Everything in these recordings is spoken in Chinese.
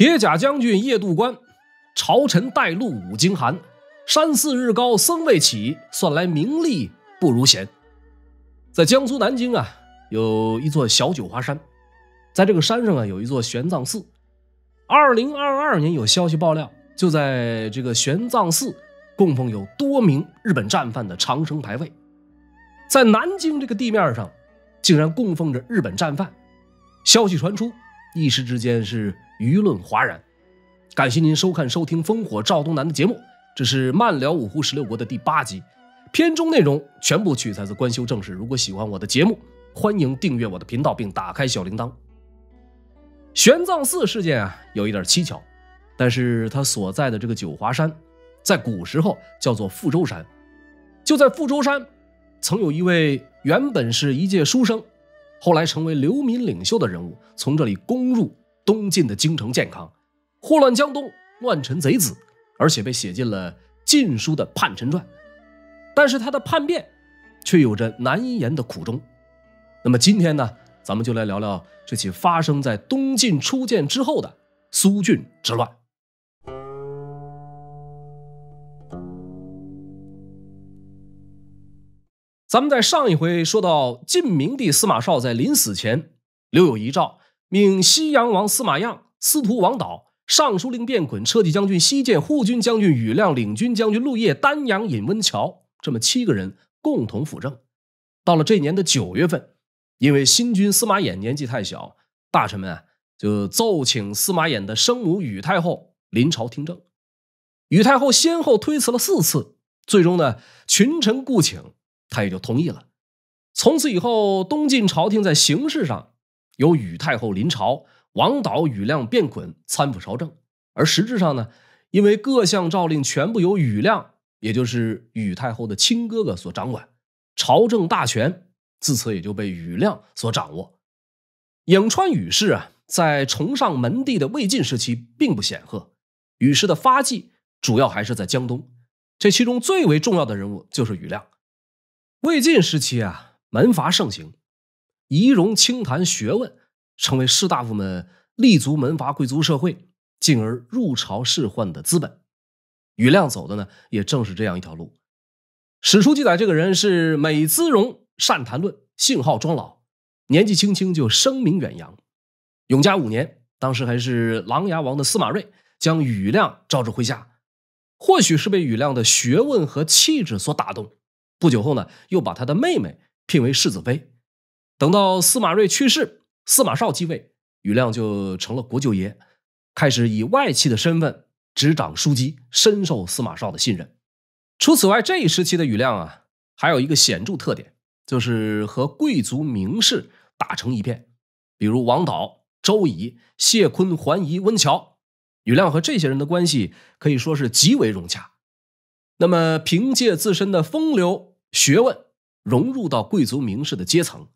铁甲将军夜渡关，朝臣带路五经寒。山寺日高僧未起，算来名利不如闲。在江苏南京啊，有一座小九华山，在这个山上啊，有一座玄奘寺。2022年有消息爆料，就在这个玄奘寺供奉有多名日本战犯的长生牌位。在南京这个地面上，竟然供奉着日本战犯。消息传出，一时之间是舆论哗然。感谢您收看收听《烽火赵东南》的节目。这是漫聊五胡16国的第8集，片中内容全部取材自官修正史。如果喜欢我的节目，欢迎订阅我的频道并打开小铃铛。玄奘寺事件啊，有一点蹊跷，但是它所在的这个九华山，在古时候叫做富州山。就在富州山，曾有一位原本是一介书生，后来成为流民领袖的人物，从这里攻入东晋的京城建康，祸乱江东，乱臣贼子。而且被写进了《晋书》的叛臣传，但是他的叛变却有着难以言的苦衷。那么今天呢，咱们就来聊聊这起发生在东晋初建之后的苏峻之乱。咱们在上一回说到，晋明帝司马绍在临死前留有遗诏，命西阳王司马样、司徒王导、尚书令卞捆、车骑将军西建、护军将军宇亮、领军将军陆业、丹阳尹温峤这么7个人共同辅政。到了这年的9月份，因为新君司马衍年纪太小，大臣们就奏请司马衍的生母宇太后临朝听政。宇太后先后推辞了4次，最终呢，群臣故请，她也就同意了。从此以后，东晋朝廷在形式上由宇太后临朝，王导、宇亮、卞捆参辅朝政，而实质上呢，因为各项诏令全部由宇亮，也就是宇太后的亲哥哥所掌管，朝政大权自此也就被宇亮所掌握。颍川宇氏啊，在崇尚门第的魏晋时期并不显赫，宇氏的发迹主要还是在江东，这其中最为重要的人物就是宇亮。魏晋时期啊，门阀盛行，仪容、清谈、学问成为士大夫们立足门阀贵族社会，进而入朝仕宦的资本。宇亮走的呢，也正是这样一条路。史书记载，这个人是美姿容，善谈论，性好庄老，年纪轻轻就声名远扬。永嘉5年，当时还是琅琊王的司马睿将宇亮召至麾下，或许是被宇亮的学问和气质所打动，不久后呢，又把他的妹妹聘为世子妃。等到司马睿去世，司马绍继位，宇亮就成了国舅爷，开始以外戚的身份执掌枢机，深受司马绍的信任。除此外，这一时期的宇亮啊，还有一个显著特点，就是和贵族名士打成一片，比如王导、周乙、谢坤、桓彝、温峤，宇亮和这些人的关系可以说是极为融洽。那么凭借自身的风流学问，融入到贵族名士的阶层，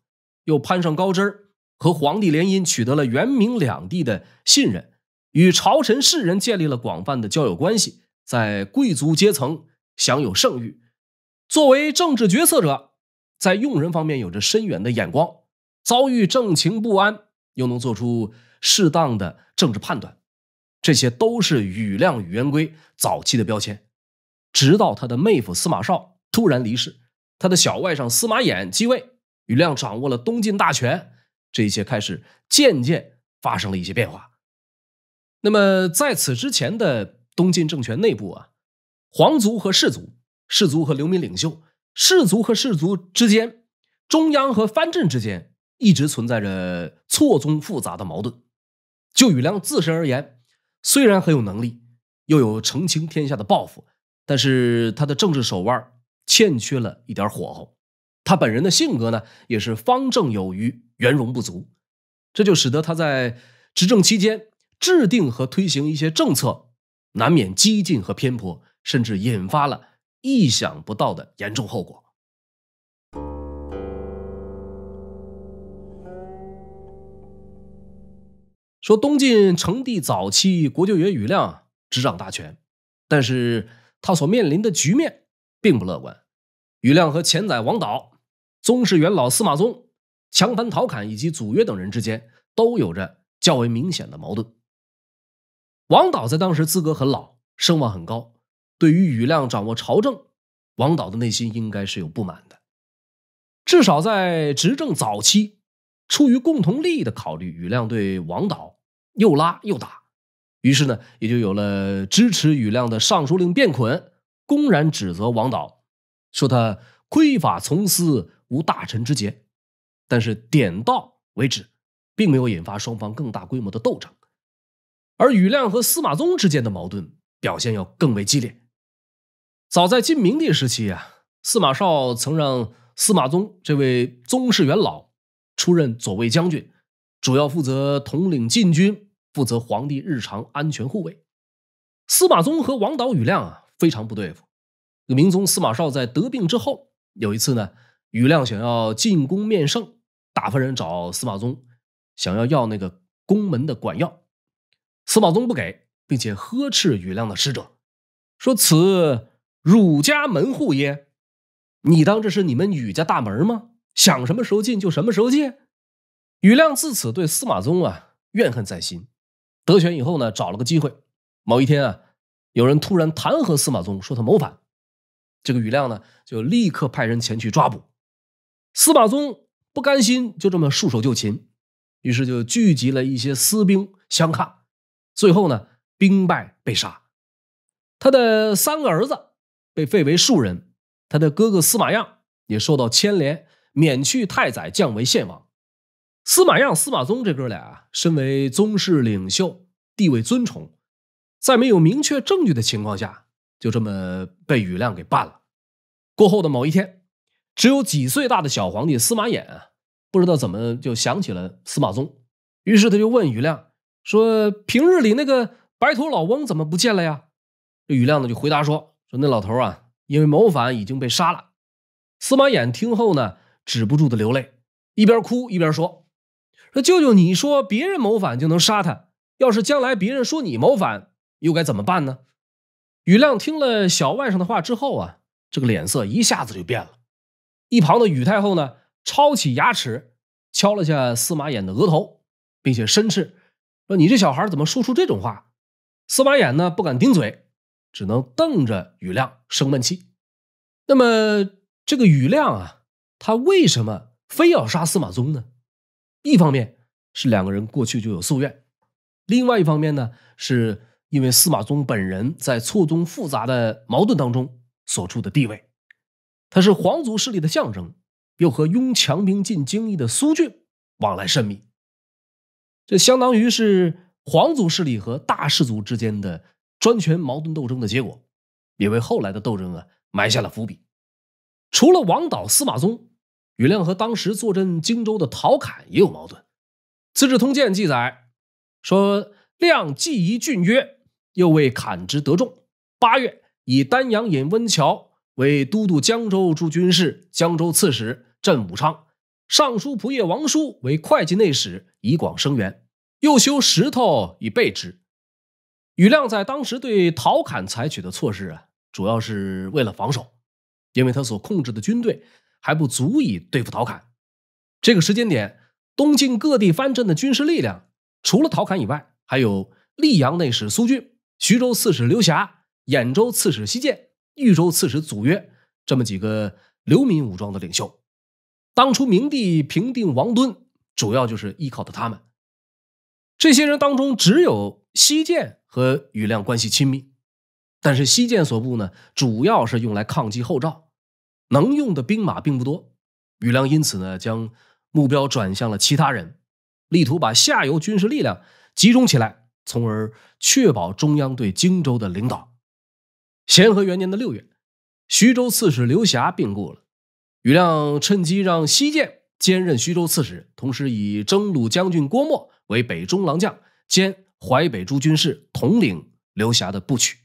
又攀上高枝儿，和皇帝联姻，取得了元明两帝的信任，与朝臣士人建立了广泛的交友关系，在贵族阶层享有盛誉。作为政治决策者，在用人方面有着深远的眼光，遭遇政情不安又能做出适当的政治判断，这些都是宇亮、宇元规早期的标签。直到他的妹夫司马绍突然离世，他的小外甥司马衍继位，宇亮掌握了东晋大权，这一切开始渐渐发生了一些变化。那么在此之前的东晋政权内部啊，皇族和士族，士族和流民领袖，士族和士族之间，中央和藩镇之间，一直存在着错综复杂的矛盾。就宇亮自身而言，虽然很有能力，又有澄清天下的抱负，但是他的政治手腕欠缺了一点火候。他本人的性格呢，也是方正有余，圆融不足，这就使得他在执政期间制定和推行一些政策难免激进和偏颇，甚至引发了意想不到的严重后果。说东晋成帝早期，国舅爷宇亮执掌大权，但是他所面临的局面并不乐观。宇亮和前宰王导、宗室元老司马宗、强藩陶侃以及祖约等人之间都有着较为明显的矛盾。王导在当时资格很老，声望很高，对于庾亮掌握朝政，王导的内心应该是有不满的。至少在执政早期，出于共同利益的考虑，庾亮对王导又拉又打，于是呢，也就有了支持庾亮的尚书令卞捆公然指责王导，说他亏法从私，无大臣之节。但是点到为止，并没有引发双方更大规模的斗争。而庾亮和司马宗之间的矛盾表现要更为激烈。早在晋明帝时期啊，司马绍曾让司马宗这位宗室元老出任左卫将军，主要负责统领禁军，负责皇帝日常安全护卫。司马宗和王导、庾亮啊非常不对付。明宗司马绍在得病之后，有一次呢，庾亮想要进宫面圣，打发人找司马宗，想要那个宫门的管药。司马宗不给，并且呵斥庾亮的使者，说：“此汝家门户耶？你当这是你们庾家大门吗？想什么时候进就什么时候进。”庾亮自此对司马宗啊怨恨在心。得选以后呢，找了个机会，某一天啊，有人突然弹劾司马宗，说他谋反。这个庾亮呢，就立刻派人前去抓捕。司马宗不甘心就这么束手就擒，于是就聚集了一些私兵相抗，最后呢，兵败被杀。他的三个儿子被废为庶人，他的哥哥司马样也受到牵连，免去太宰，降为献王。司马样、司马宗这哥俩啊，身为宗室领袖，地位尊崇，在没有明确证据的情况下，就这么被庾亮给办了。过后的某一天，只有几岁大的小皇帝司马衍啊，不知道怎么就想起了司马宗，于是他就问庾亮说：“平日里那个白头老翁怎么不见了呀？”这庾亮呢就回答说那老头啊，因为谋反已经被杀了。司马衍听后呢，止不住的流泪，一边哭一边说：“舅舅，你说别人谋反就能杀他，要是将来别人说你谋反，又该怎么办呢？”庾亮听了小外甥的话之后啊，这个脸色一下子就变了。一旁的庾太后呢，抄起牙齿敲了下司马衍的额头，并且申斥说：“你这小孩怎么说出这种话？”司马衍呢不敢顶嘴，只能瞪着庾亮生闷气。那么这个庾亮啊，他为什么非要杀司马宗呢？一方面是两个人过去就有夙怨，另外一方面呢，是因为司马宗本人在错综复杂的矛盾当中所处的地位，他是皇族势力的象征，又和拥强兵进京邑的苏峻往来甚密，这相当于是皇族势力和大氏族之间的专权矛盾斗争的结果，也为后来的斗争啊埋下了伏笔。除了王导、司马宗，庾亮和当时坐镇荆州的陶侃也有矛盾。《资治通鉴》记载说，亮既疑郡约，又为侃之得众。8月，以丹阳尹温峤为都督江州诸军事、江州刺史，镇武昌；尚书仆射王叔为会稽内史，以广声援。又修石头以备之。庾亮在当时对陶侃采取的措施啊，主要是为了防守，因为他所控制的军队还不足以对付陶侃。这个时间点，东晋各地藩镇的军事力量，除了陶侃以外，还有溧阳内史苏峻、徐州刺史刘霞、兖州刺史西涧、豫州刺史祖约这么几个流民武装的领袖。当初明帝平定王敦，主要就是依靠的他们。这些人当中，只有西涧和庾亮关系亲密，但是西涧所部呢，主要是用来抗击后赵，能用的兵马并不多。庾亮因此呢，将目标转向了其他人，力图把下游军事力量集中起来，从而确保中央对荆州的领导。咸和元年的6月，徐州刺史刘霞病故了，庾亮趁机让西涧兼任徐州刺史，同时以征虏将军郭沫为北中郎将兼淮北诸军事，统领刘霞的部曲。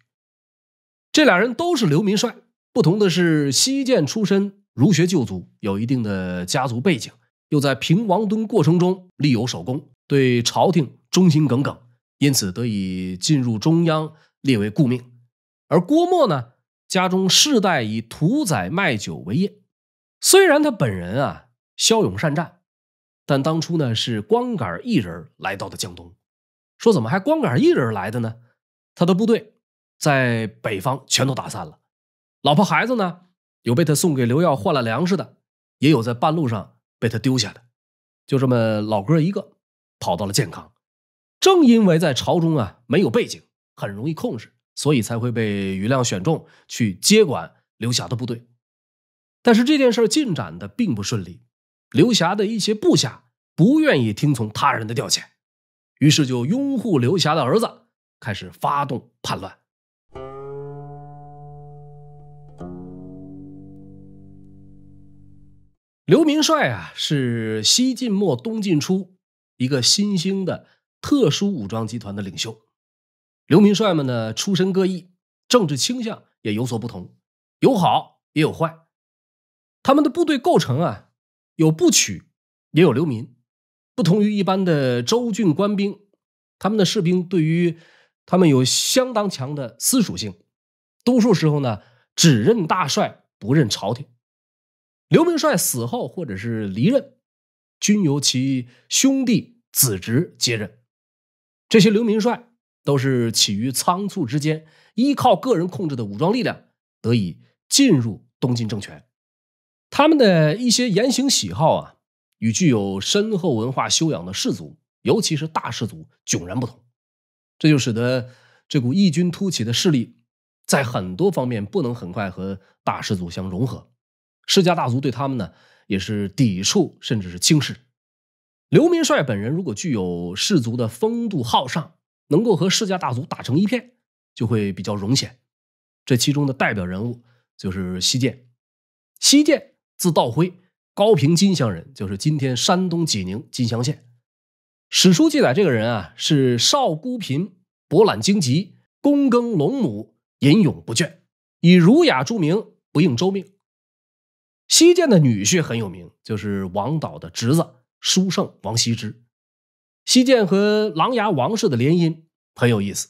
这俩人都是流民帅，不同的是，西涧出身儒学旧族，有一定的家族背景，又在平王敦过程中立有首功，对朝廷忠心耿耿，因此得以进入中央，列为顾命。而郭沫呢，家中世代以屠宰卖酒为业，虽然他本人啊骁勇善战，但当初呢是光杆一人来到的江东。说怎么还光杆一人来的呢？他的部队在北方全都打散了，老婆孩子呢，有被他送给刘耀换了粮食的，也有在半路上被他丢下的，就这么老哥一个跑到了建康。正因为在朝中啊没有背景，很容易控制，所以才会被于亮选中去接管刘霞的部队。但是这件事进展的并不顺利，刘霞的一些部下不愿意听从他人的调遣，于是就拥护刘霞的儿子，开始发动叛乱。刘铭帅啊，是西晋末东晋初一个新兴的特殊武装集团的领袖。刘铭帅们呢，出身各异，政治倾向也有所不同，有好也有坏。他们的部队构成啊，有部曲，也有流民。不同于一般的州郡官兵，他们的士兵对于他们有相当强的私属性，多数时候呢，只认大帅，不认朝廷。刘铭帅死后或者是离任，均由其兄弟子侄接任。这些刘铭帅都是起于仓促之间，依靠个人控制的武装力量，得以进入东晋政权。他们的一些言行喜好啊，与具有深厚文化修养的士族，尤其是大士族迥然不同，这就使得这股异军突起的势力在很多方面不能很快和大士族相融合。世家大族对他们呢，也是抵触甚至是轻视。刘铭帅本人如果具有士族的风度好尚，能够和世家大族打成一片，就会比较容显。这其中的代表人物就是西涧。西涧字道辉，高平金乡人，就是今天山东济宁金乡县。史书记载这个人啊，是少孤贫，博览荆棘，躬耕龙母，吟咏不倦，以儒雅著名，不应周命。西涧的女婿很有名，就是王导的侄子书圣王羲之。西涧和琅琊王氏的联姻很有意思，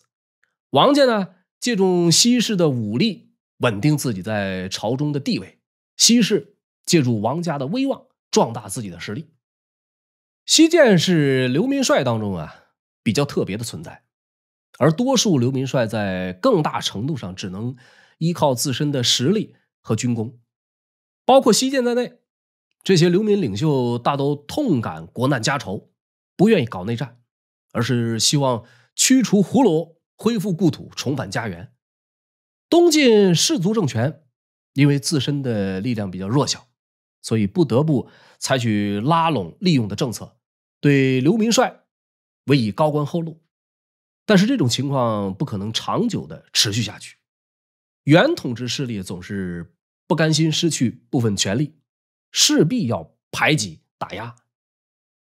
王家呢借助西氏的武力稳定自己在朝中的地位，西氏借助王家的威望壮大自己的实力。西涧是刘铭帅当中啊比较特别的存在，而多数刘铭帅在更大程度上只能依靠自身的实力和军功。包括西涧在内，这些流民领袖大都痛感国难家仇，不愿意搞内战，而是希望驱除胡虏，恢复故土，重返家园。东晋氏族政权因为自身的力量比较弱小，所以不得不采取拉拢利用的政策，对刘铭帅委以高官厚禄。但是这种情况不可能长久的持续下去，原统治势力总是不甘心失去部分权力，势必要排挤打压。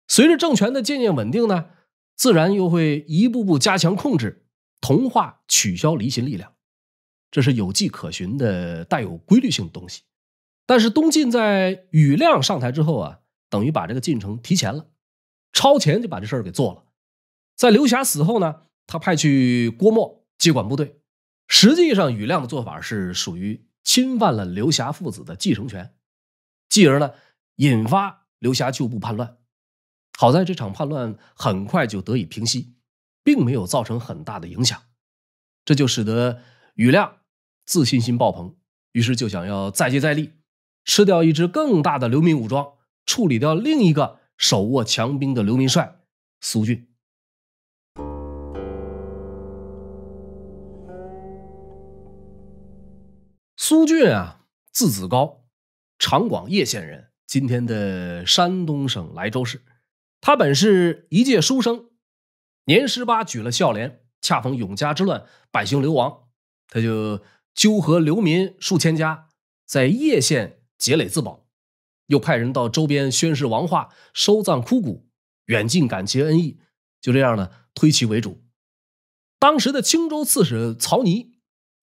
随着政权的渐渐稳定呢，自然又会一步步加强控制，同化取消离心力量，这是有迹可循的带有规律性的东西。但是东晋在庾亮上台之后啊，等于把这个进程提前了，超前就把这事儿给做了。在刘霞死后呢，他派去郭沫接管部队，实际上庾亮的做法是属于侵犯了刘霞父子的继承权，继而呢引发刘霞旧部叛乱。好在这场叛乱很快就得以平息，并没有造成很大的影响，这就使得庾亮自信心爆棚，于是就想要再接再厉，吃掉一支更大的流民武装，处理掉另一个手握强兵的流民帅苏峻。苏峻啊，字子高，长广叶县人，今天的山东省莱州市。他本是一介书生，年18举了孝廉，恰逢永嘉之乱，百姓流亡，他就纠合流民数千家，在叶县积累自保，又派人到周边宣示王化，收葬枯骨，远近感结恩义，就这样呢推其为主。当时的青州刺史曹尼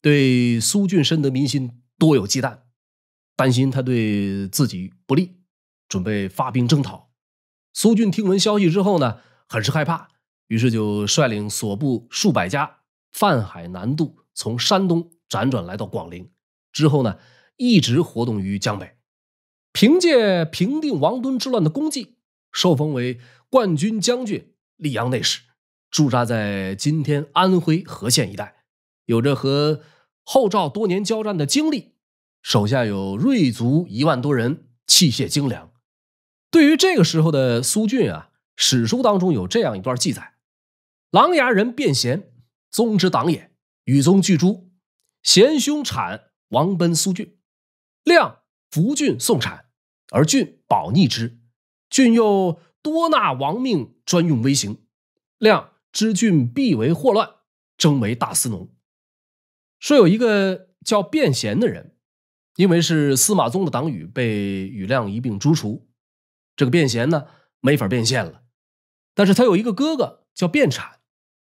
对苏峻深得民心，多有忌惮，担心他对自己不利，准备发兵征讨。苏峻听闻消息之后呢，很是害怕，于是就率领所部数百家，泛海南渡，从山东辗转来到广陵，之后呢，一直活动于江北。凭借平定王敦之乱的功绩，受封为冠军将军、溧阳内史，驻扎在今天安徽和县一带，有着和后赵多年交战的经历，手下有锐卒1万多人，器械精良。对于这个时候的苏峻啊，史书当中有这样一段记载：琅琊人卞咸，宗之党也，与宗俱诛。咸兄产，王奔苏峻。亮扶峻送产，而峻保逆之。峻又多纳王命，专用威刑。亮知峻必为祸乱，征为大司农。说有一个叫卞咸的人，因为是司马宗的党羽，被与亮一并诛除。这个卞咸呢，没法变现了，但是他有一个哥哥叫卞产，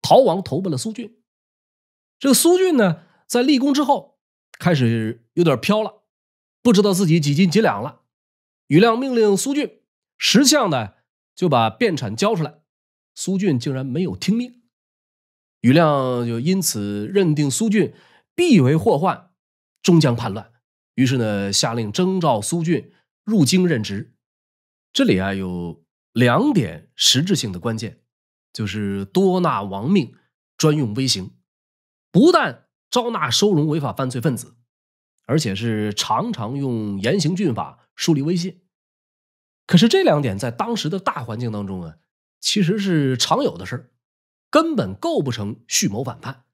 逃亡投奔了苏峻。这个苏峻呢，在立功之后开始有点飘了，不知道自己几斤几两了。庾亮命令苏峻识相呢，就把卞产交出来。苏峻竟然没有听命，庾亮就因此认定苏峻必为祸患，终将叛乱。于是呢，下令征召苏峻入京任职。这里啊，有2点实质性的关键，就是多纳王命，专用威刑。不但招纳收容违法犯罪分子，而且是常常用严刑峻法树立威信。可是这2点在当时的大环境当中啊，其实是常有的事儿，根本构不成蓄谋反叛。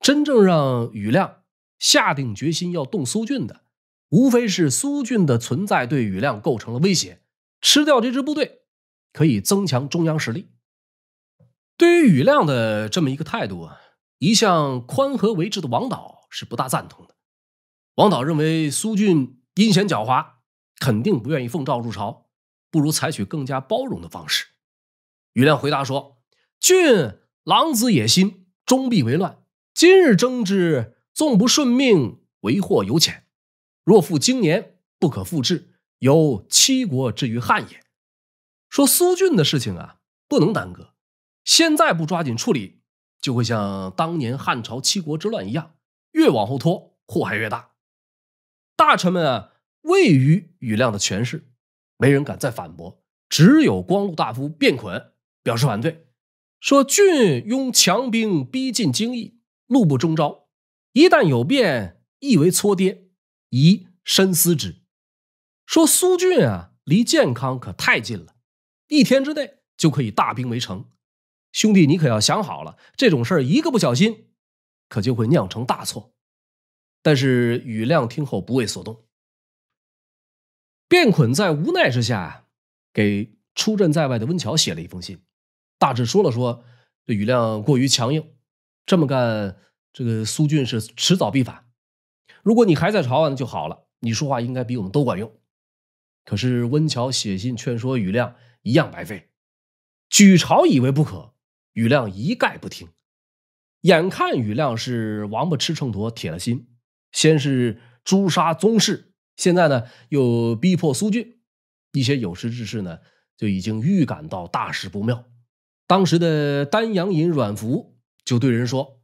真正让庾亮下定决心要动苏峻的，无非是苏峻的存在对庾亮构成了威胁，吃掉这支部队可以增强中央实力。对于庾亮的这么一个态度啊，一向宽和为治的王导是不大赞同的。王导认为苏峻阴险狡猾，肯定不愿意奉诏入朝，不如采取更加包容的方式。庾亮回答说：“峻狼子野心，终必为乱。今日争之，纵不顺命，为祸有浅。若复经年，不可复制，由七国之于汉也。”说苏峻的事情啊，不能耽搁，现在不抓紧处理，就会像当年汉朝7国之乱一样，越往后拖，祸害越大。大臣们啊，畏于庾亮的权势，没人敢再反驳，只有光禄大夫卞捆表示反对，说峻拥强兵逼近京邑，路不终朝，一旦有变，亦为搓跌，宜深思之。说苏峻啊，离建康可太近了，1天之内就可以大兵围城。兄弟，你可要想好了，这种事儿一个不小心，可就会酿成大错。但是庾亮听后不为所动。卞捆在无奈之下，给出镇在外的温峤写了一封信，大致说了说，这庾亮过于强硬，这么干，这个苏峻是迟早必反。如果你还在朝啊，就好了，你说话应该比我们都管用。可是温峤写信劝说庾亮，一样白费。举朝以为不可，庾亮一概不听。眼看庾亮是王八吃秤砣，铁了心，先是诛杀宗室，现在呢又逼迫苏峻。一些有识之士呢，就已经预感到大事不妙。当时的丹阳尹阮福就对人说：“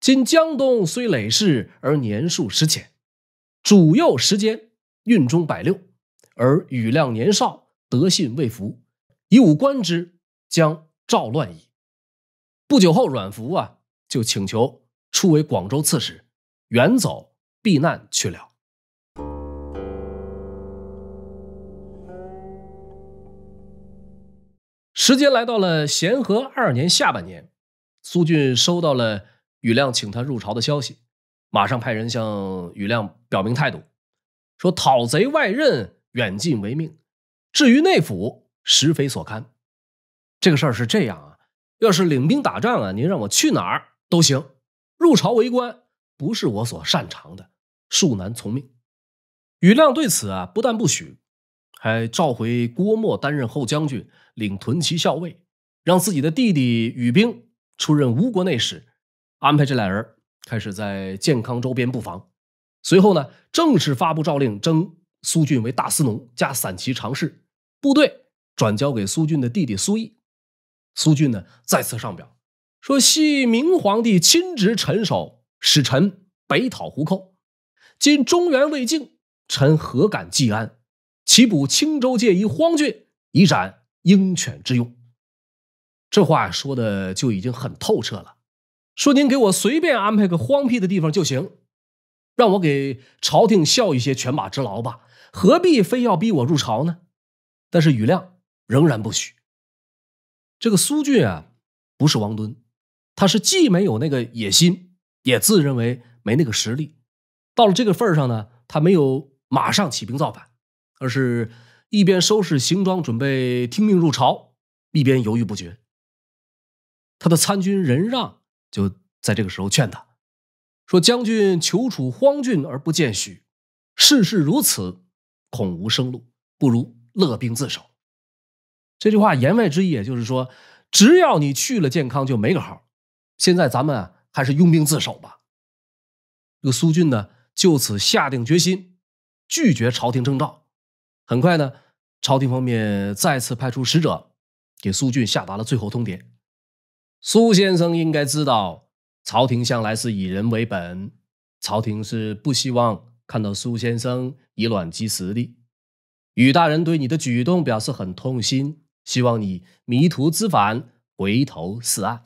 今江东虽累世，而年数实浅，主幼时间，运中160，而庾亮年少，德信未服，以武观之，将赵乱矣。”不久后，阮福啊就请求出为广州刺史，远走避难去了。时间来到了咸和2年下半年，苏峻收到了庾亮请他入朝的消息，马上派人向庾亮表明态度，说讨贼外任，远近为命，至于内府，实非所堪。这个事儿是这样啊，要是领兵打仗啊，您让我去哪儿都行，入朝为官不是我所擅长的，恕难从命。庾亮对此啊，不但不许，还召回郭沫担任后将军，领屯骑校尉，让自己的弟弟庾冰出任吴国内史，安排这2人开始在建康周边布防。随后呢，正式发布诏令，征苏峻为大司农加散骑常侍，部队转交给苏峻的弟弟苏毅。苏峻呢再次上表说：“系明皇帝亲执臣守，使臣北讨胡寇。今中原未竟，臣何敢济安？岂补青州界一荒郡，以斩鹰犬之用。”这话说的就已经很透彻了，说您给我随便安排个荒僻的地方就行，让我给朝廷效一些犬马之劳吧，何必非要逼我入朝呢？”但是庾亮仍然不许。这个苏峻啊，不是王敦，他是既没有那个野心，也自认为没那个实力。到了这个份上呢，他没有马上起兵造反，而是一边收拾行装准备听命入朝，一边犹豫不决。他的参军任让就在这个时候劝他说：“将军求处荒峻而不见许，世事如此，恐无生路，不如勒兵自守。”这句话言外之意也就是说，只要你去了建康就没个好，现在咱们啊还是拥兵自守吧。这个苏峻呢就此下定决心，拒绝朝廷征召。很快呢，朝廷方面再次派出使者给苏峻下达了最后通牒：“苏先生应该知道，朝廷向来是以人为本，朝廷是不希望看到苏先生以卵击石的。庾大人对你的举动表示很痛心，希望你迷途知返，回头是岸。”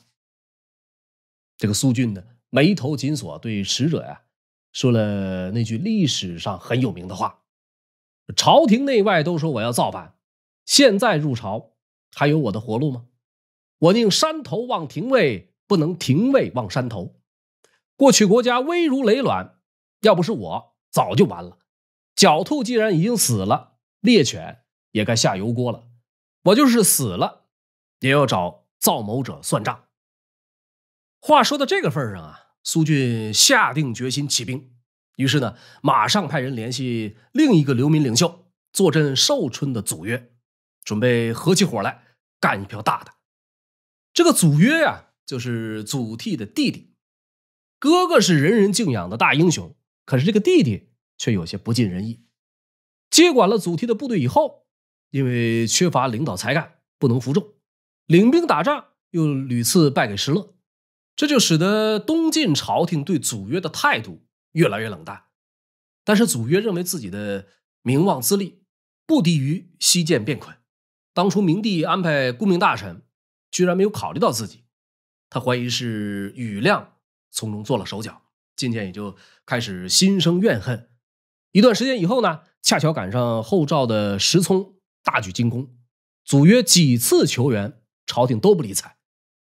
这个苏峻呢，眉头紧锁，对使者呀、说了那句历史上很有名的话：“朝廷内外都说我要造反，现在入朝，还有我的活路吗？我宁山头望廷尉，不能廷尉望山头。过去国家危如累卵，要不是我，早就完了。狡兔既然已经死了，猎犬也该下油锅了。我就是死了，也要找造谋者算账。”话说到这个份上啊，苏峻下定决心起兵。于是呢，马上派人联系另一个流民领袖坐镇寿春的祖约，准备合起伙来干一票大的。这个祖约啊，就是祖逖的弟弟，哥哥是人人敬仰的大英雄，可是这个弟弟却有些不尽人意。接管了祖逖的部队以后，因为缺乏领导才干，不能服众，领兵打仗又屡次败给石勒，这就使得东晋朝廷对祖约的态度越来越冷淡。但是祖约认为自己的名望资历不低于西晋卞困，当初明帝安排顾命大臣，居然没有考虑到自己，他怀疑是庾亮从中做了手脚，晋献也就开始心生怨恨。一段时间以后呢，恰巧赶上后赵的石聪大举进攻，祖约几次求援，朝廷都不理睬。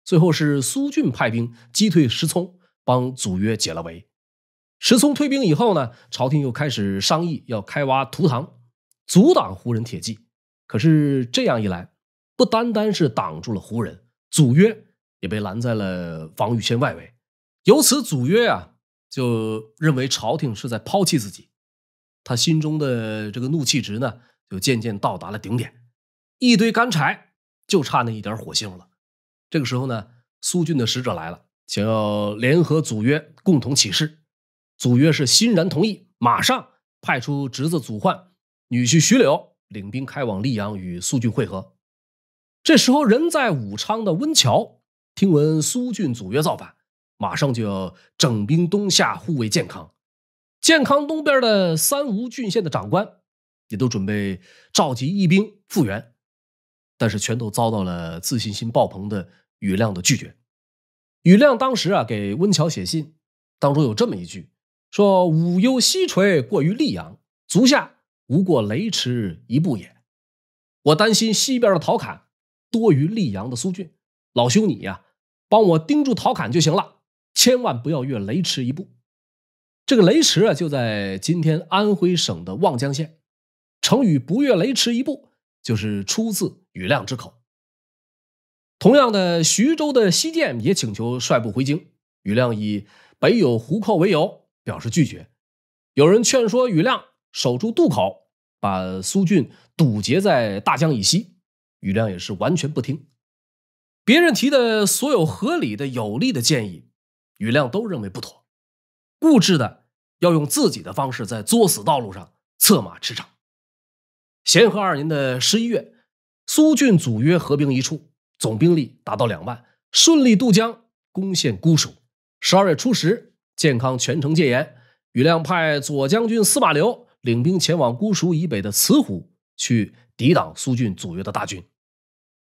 最后是苏峻派兵击退石聪，帮祖约解了围。石聪退兵以后呢，朝廷又开始商议要开挖图塘，阻挡胡人铁骑。可是这样一来，不单单是挡住了胡人，祖约也被拦在了防御线外围。由此，祖约啊就认为朝廷是在抛弃自己，他心中的这个怒气值呢，就渐渐到达了顶点，一堆干柴就差那一点火星了。这个时候呢，苏峻的使者来了，想要联合祖约共同起事。祖约是欣然同意，马上派出侄子祖焕、女婿徐柳领兵开往溧阳与苏峻会合。这时候人在武昌的温峤听闻苏峻祖约造反，马上就要整兵东下护卫建康。建康东边的三吴郡县的长官也都准备召集义兵复员，但是全都遭到了自信心爆棚的庾亮的拒绝。庾亮当时啊给温峤写信，当中有这么一句说：“武攸西垂，过于溧阳，足下无过雷池一步也。我担心西边的陶侃多于溧阳的苏峻，老兄你呀、帮我盯住陶侃就行了，千万不要越雷池一步。”这个雷池啊，就在今天安徽省的望江县。成语“不越雷池一步”就是出自庾亮之口。同样的，徐州的西涧也请求率部回京，庾亮以北有湖寇为由表示拒绝。有人劝说庾亮守住渡口，把苏峻堵截在大江以西，庾亮也是完全不听。别人提的所有合理的、有力的建议，庾亮都认为不妥，固执的要用自己的方式在作死道路上策马驰骋。咸和2年的11月，苏峻、祖约合兵一处，总兵力达到2万，顺利渡江，攻陷姑蜀。12月初10，建康全城戒严。庾亮派左将军司马辽领兵前往姑蜀以北的慈湖，去抵挡苏峻、祖约的大军。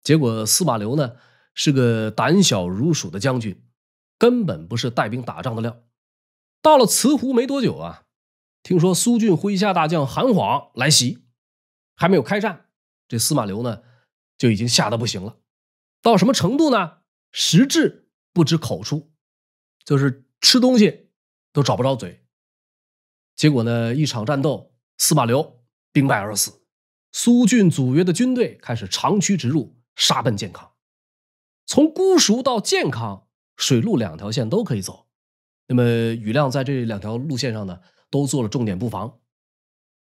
结果司马辽呢是个胆小如鼠的将军，根本不是带兵打仗的料。到了慈湖没多久啊，听说苏峻麾下大将韩晃来袭，还没有开战，这司马刘呢就已经吓得不行了。到什么程度呢？食至不知口处，就是吃东西都找不着嘴。结果呢，一场战斗，司马刘兵败而死。苏峻阻约的军队开始长驱直入，杀奔建康。从姑熟到建康，水陆两条线都可以走。那么羽亮在这两条路线上呢，都做了重点布防。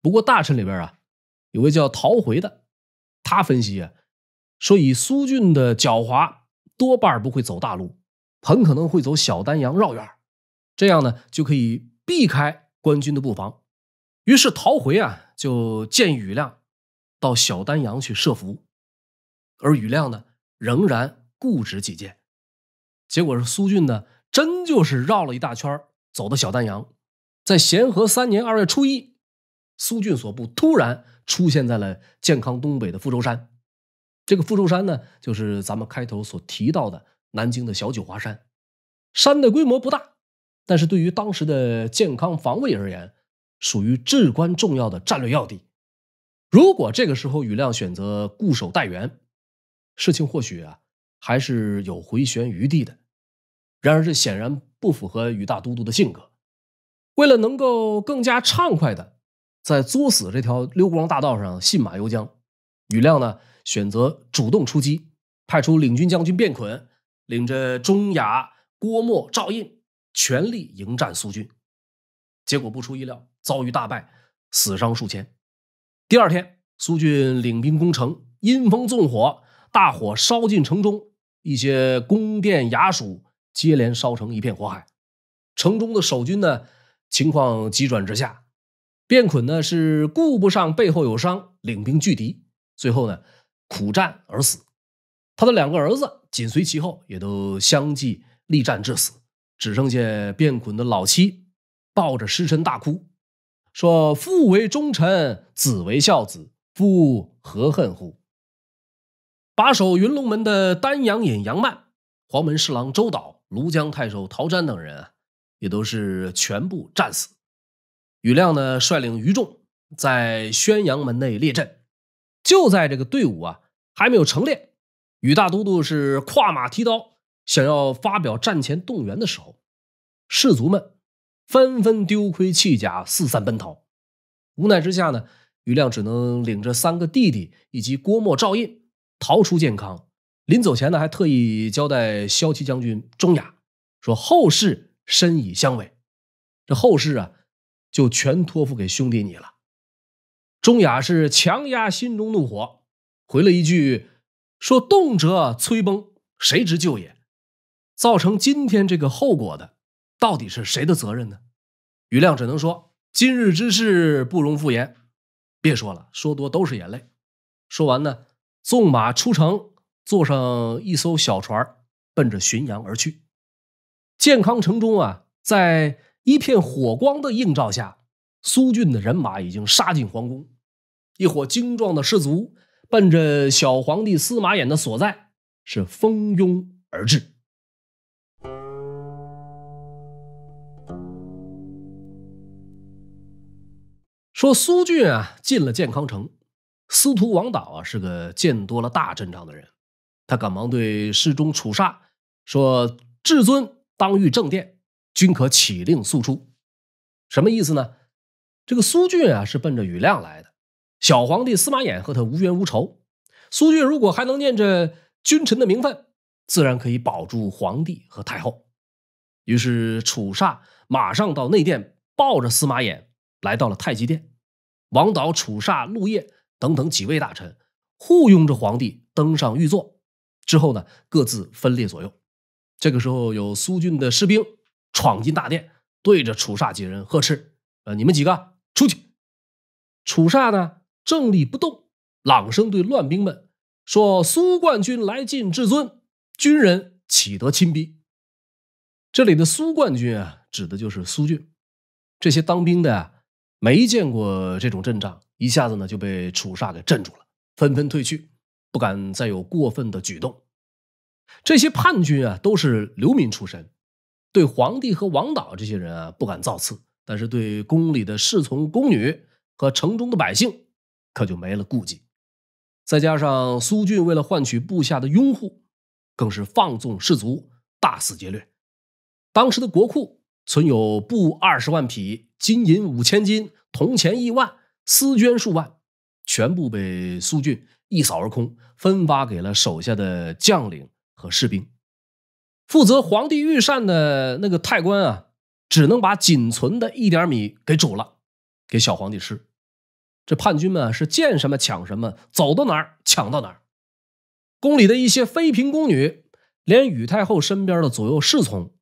不过大臣里边啊，有位叫陶回的，他分析啊，说以苏峻的狡猾，多半不会走大路，很可能会走小丹阳绕远，这样呢就可以避开官军的布防。于是陶回啊就建议羽亮到小丹阳去设伏，而羽亮呢仍然固执己见。结果是苏峻呢真就是绕了一大圈走到小丹阳，在咸和3年2月初1，苏峻所部突然出现在了建康东北的富州山。这个富州山呢，就是咱们开头所提到的南京的小九华山。山的规模不大，但是对于当时的建康防卫而言，属于至关重要的战略要地。如果这个时候羽亮选择固守待援，事情或许啊还是有回旋余地的。然而这显然不符合羽大都督的性格。为了能够更加畅快的在作死这条溜光大道上信马由缰，羽亮呢选择主动出击，派出领军将军卞捆领着钟雅、郭沫、赵胤全力迎战苏峻。结果不出意料，遭遇大败，死伤数千。第二天，苏峻领兵攻城，阴风纵火，大火烧尽城中，一些宫殿衙署接连烧成一片火海。城中的守军呢，情况急转直下。卞捆呢是顾不上背后有伤，领兵拒敌，最后呢苦战而死，他的两个儿子紧随其后，也都相继力战致死，只剩下卞捆的老妻抱着尸身大哭，说：“父为忠臣，子为孝子，夫何恨乎？”把守云龙门的丹阳尹杨曼、黄门侍郎周导、庐江太守陶瞻等人啊，也都是全部战死。羽亮呢，率领余众在宣阳门内列阵。就在这个队伍啊还没有成列，羽大都督是跨马提刀，想要发表战前动员的时候，士卒们纷纷丢盔弃甲，四散奔逃。无奈之下呢，羽亮只能领着3个弟弟以及郭沫、赵胤逃出建康。临走前呢，还特意交代骁骑将军钟雅说：“后事身以相委，这后事啊就全托付给兄弟你了。”钟雅是强压心中怒火，回了一句说：“动辄摧崩，谁之咎也？”造成今天这个后果的，到底是谁的责任呢？羽亮只能说：“今日之事不容复言。”别说了，说多都是眼泪。说完呢，纵马出城，坐上一艘小船，奔着浔阳而去。建康城中啊，在一片火光的映照下，苏峻的人马已经杀进皇宫。一伙精壮的士卒奔着小皇帝司马衍的所在是蜂拥而至。说苏峻啊进了建康城，司徒王导啊是个见多了大阵仗的人，他赶忙对侍中楚煞说：“至尊当御正殿，均可起令速出。”什么意思呢？这个苏峻啊是奔着羽亮来的，小皇帝司马衍和他无冤无仇，苏峻如果还能念着君臣的名分，自然可以保住皇帝和太后。于是楚煞马上到内殿，抱着司马衍来到了太极殿。王导、楚煞、陆业等等几位大臣护拥着皇帝登上御座，之后呢各自分列左右。这个时候有苏峻的士兵闯进大殿，对着楚煞几人呵斥：“你们几个出去！”楚煞呢正立不动，朗声对乱兵们说：“苏冠军来进至尊，军人岂得亲逼？”这里的苏冠军啊指的就是苏峻。这些当兵的啊没见过这种阵仗，一下子呢就被楚煞给镇住了，纷纷退去，不敢再有过分的举动。这些叛军啊都是流民出身，对皇帝和王导这些人啊不敢造次，但是对宫里的侍从、宫女和城中的百姓可就没了顾忌。再加上苏峻为了换取部下的拥护，更是放纵士卒，大肆劫掠。当时的国库存有布20万匹、金银5000斤、铜钱1万、丝绢数万，全部被苏峻一扫而空，分发给了手下的将领和士兵。负责皇帝御膳的那个太官啊，只能把仅存的一点米给煮了，给小皇帝吃。这叛军们是见什么抢什么，走到哪儿抢到哪儿。宫里的一些妃嫔宫女，连宇太后身边的左右侍从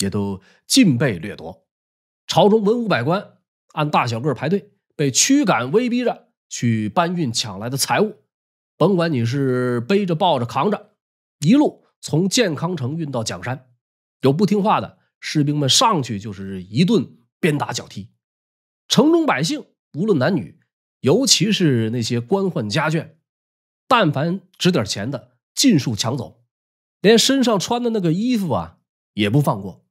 也都尽被掠夺。朝中文武百官按大小个排队，被驱赶威逼着去搬运抢来的财物，甭管你是背着抱着扛着，一路从建康城运到蒋山。有不听话的，士兵们上去就是一顿鞭打脚踢。城中百姓无论男女，尤其是那些官宦家眷，但凡值点钱的尽数抢走，连身上穿的那个衣服啊也不放过，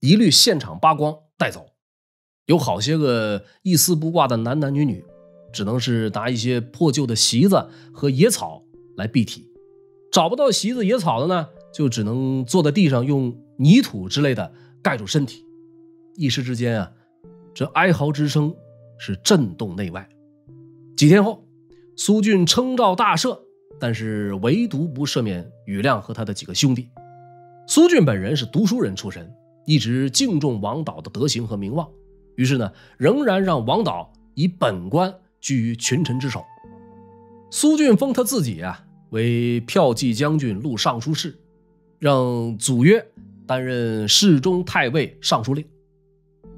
一律现场扒光带走。有好些个一丝不挂的男女只能是拿一些破旧的席子和野草来蔽体，找不到席子野草的呢，就只能坐在地上用泥土之类的盖住身体。一时之间啊，这哀嚎之声是震动内外。几天后，苏峻称召大赦，但是唯独不赦免庾亮和他的几个兄弟。苏峻本人是读书人出身，一直敬重王导的德行和名望，于是呢，仍然让王导以本官居于群臣之首。苏峻封他自己啊为骠骑将军、录尚书事，让祖约担任侍中、太尉、尚书令。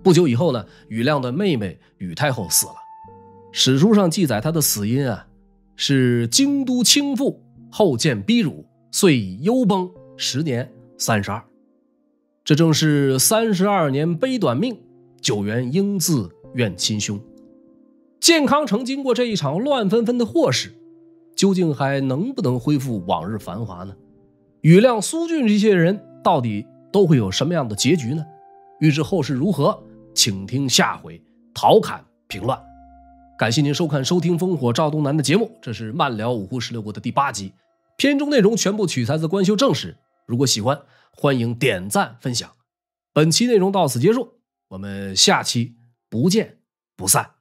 不久以后呢，庾亮的妹妹庾太后死了。史书上记载他的死因啊，是京都倾覆，后见逼辱，遂以幽崩，时年32。这正是32年悲短命，九原应自怨亲兄。建康城经过这一场乱纷纷的祸事，究竟还能不能恢复往日繁华呢？庾亮、苏峻这些人到底都会有什么样的结局呢？预知后事如何，请听下回陶侃评论。感谢您收听烽火赵东南的节目，这是漫聊五胡16国的第8集，片中内容全部取材自官修正史。如果喜欢，欢迎点赞分享。本期内容到此结束，我们下期不见不散。